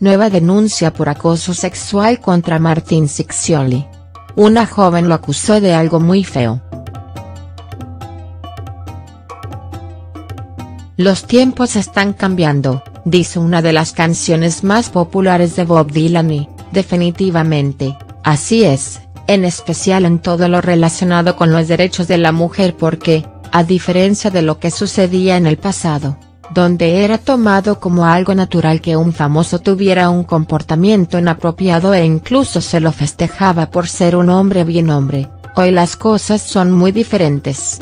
Nueva denuncia por acoso sexual contra Martín Ciccioli. Una joven lo acusó de algo muy feo. Los tiempos están cambiando, dice una de las canciones más populares de Bob Dylan y, definitivamente, así es, en especial en todo lo relacionado con los derechos de la mujer porque, a diferencia de lo que sucedía en el pasado, donde era tomado como algo natural que un famoso tuviera un comportamiento inapropiado e incluso se lo festejaba por ser un hombre bien hombre, hoy las cosas son muy diferentes.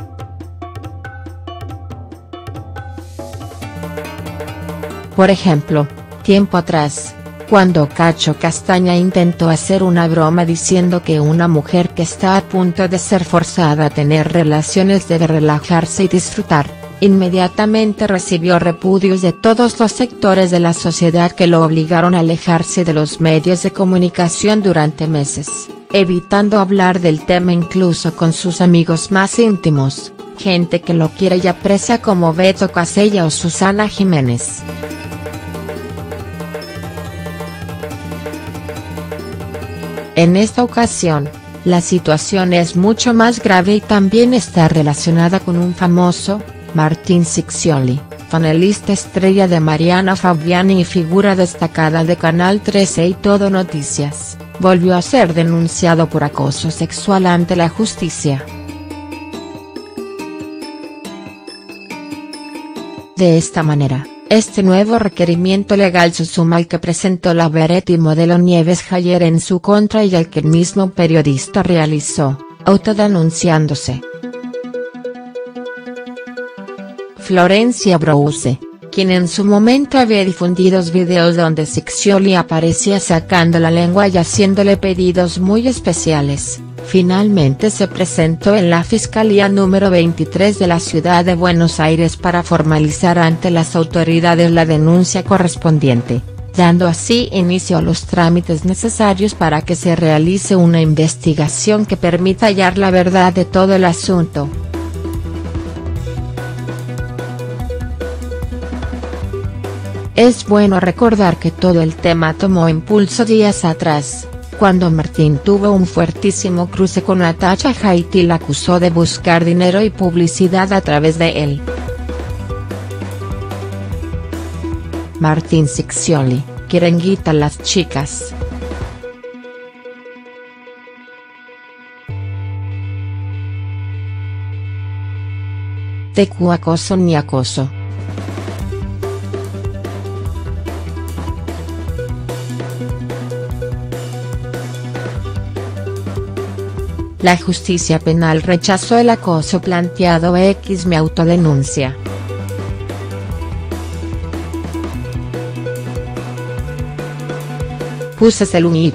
Por ejemplo, tiempo atrás, cuando Cacho Castaña intentó hacer una broma diciendo que una mujer que está a punto de ser forzada a tener relaciones debe relajarse y disfrutar, inmediatamente recibió repudios de todos los sectores de la sociedad que lo obligaron a alejarse de los medios de comunicación durante meses, evitando hablar del tema incluso con sus amigos más íntimos, gente que lo quiere y aprecia como Beto Casella o Susana Jiménez. En esta ocasión, la situación es mucho más grave y también está relacionada con un famoso, Martín Ciccioli, panelista estrella de Mariana Fabbiani y figura destacada de Canal 13 y Todo Noticias, volvió a ser denunciado por acoso sexual ante la justicia. De esta manera, este nuevo requerimiento legal se suma al que presentó la vedette y modelo Nieves Jayer en su contra y al que el mismo periodista realizó, autodenunciándose. Florencia Brousse, quien en su momento había difundido videos donde Ciccioli aparecía sacando la lengua y haciéndole pedidos muy especiales, finalmente se presentó en la Fiscalía Número 23 de la ciudad de Buenos Aires para formalizar ante las autoridades la denuncia correspondiente, dando así inicio a los trámites necesarios para que se realice una investigación que permita hallar la verdad de todo el asunto. Es bueno recordar que todo el tema tomó impulso días atrás, cuando Martín tuvo un fuertísimo cruce con Natacha Jaitt y la acusó de buscar dinero y publicidad a través de él. Martín Ciccioli, quieren guita a las chicas. TQ acoso ni acoso. La justicia penal rechazó el acoso planteado x mi autodenuncia. Puse el UNIP.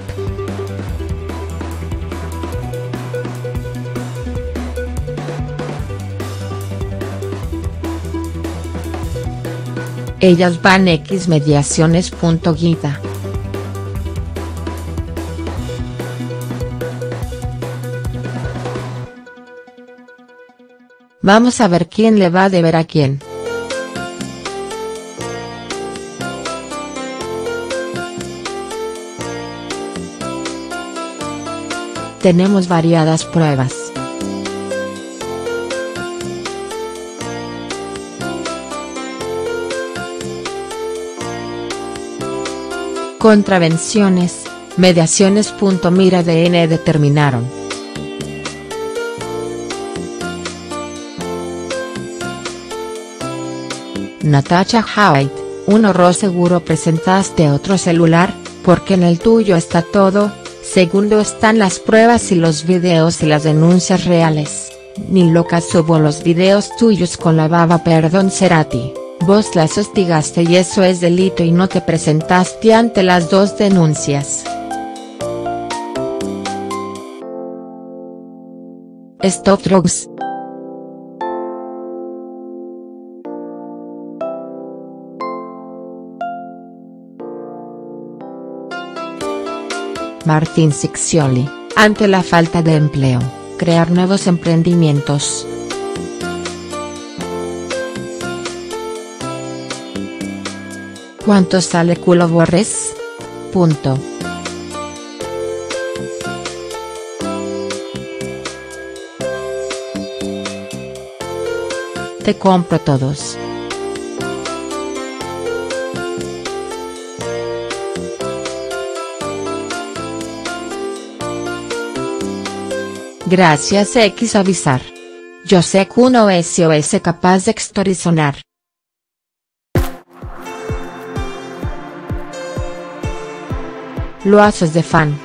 Ellas van x mediaciones.guita. Vamos a ver quién le va a deber a quién. Tenemos variadas pruebas. Contravenciones, mediaciones.mira DN determinaron. Natacha Jaitt, un horror seguro presentaste otro celular, porque en el tuyo está todo, segundo están las pruebas y los videos y las denuncias reales, ni loca subo los videos tuyos con la baba perdón Cerati, vos las hostigaste y eso es delito y no te presentaste ante las dos denuncias. Stop Drugs. Martín Ciccioli, ante la falta de empleo, crear nuevos emprendimientos. ¿Cuánto sale culo Borres? Punto. Te compro todos. Gracias X avisar. Yo sé que uno SOS capaz de extorsionar. Lo haces de fan.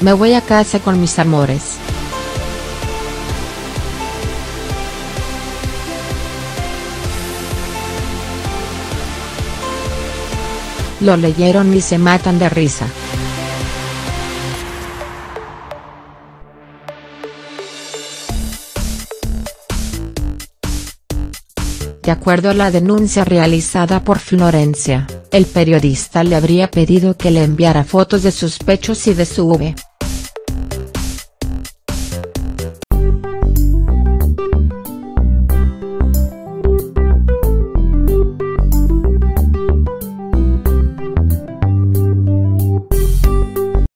Me voy a casa con mis amores. Lo leyeron y se matan de risa. De acuerdo a la denuncia realizada por Florencia, el periodista le habría pedido que le enviara fotos de sus pechos y de su V.